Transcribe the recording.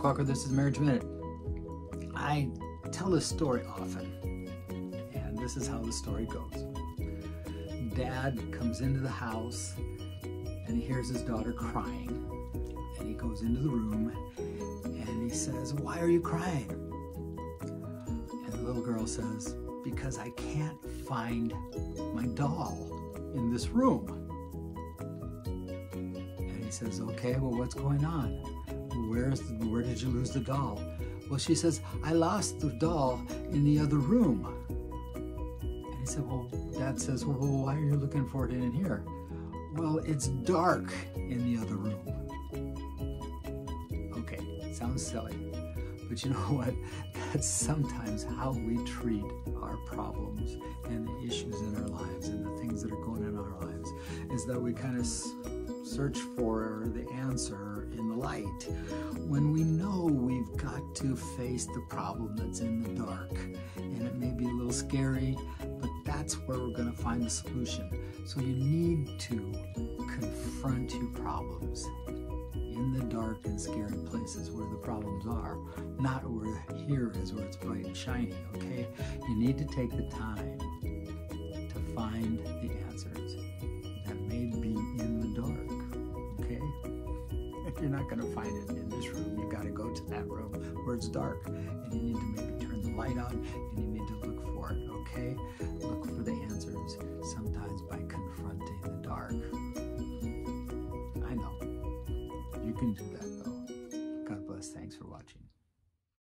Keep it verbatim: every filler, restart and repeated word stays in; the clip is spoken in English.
Frank Walker, this is Marriage Minute. I tell this story often, and this is how the story goes. Dad comes into the house, and he hears his daughter crying, and he goes into the room, and he says, "Why are you crying?" And the little girl says, "Because I can't find my doll in this room." And he says, "Okay, well, what's going on? Where's the, where did you lose the doll?" Well, she says, "I lost the doll in the other room." And he said, well, Dad says, well, why are you looking for it in here? Well, it's dark in the other room. Okay, sounds silly, but you know what? That's sometimes how we treat our problems and the issues in our lives and the things that are going on in our lives, is that we kind of search for the answer in the light when we know we've got to face the problem that's in the dark. And it may be a little scary, but that's where we're going to find the solution. So you need to confront your problems in the dark and scary places where the problems are, not where here is where it's bright and shiny, okay? You need to take the time to find the answers that may be in the dark, okay? If you're not going to find it in this room, you've got to go to that room where it's dark, and you need to maybe turn the light on, and you need to look for it, okay? Look for the answers, sometimes by confronting the dark. You can do that though. God bless. Thanks for watching.